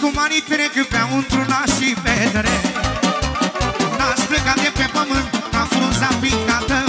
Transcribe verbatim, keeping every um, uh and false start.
cu anii trec pe untruna și vedere. N-aș pleca de pe pământ ca frunza picată.